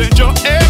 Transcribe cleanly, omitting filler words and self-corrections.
send your air.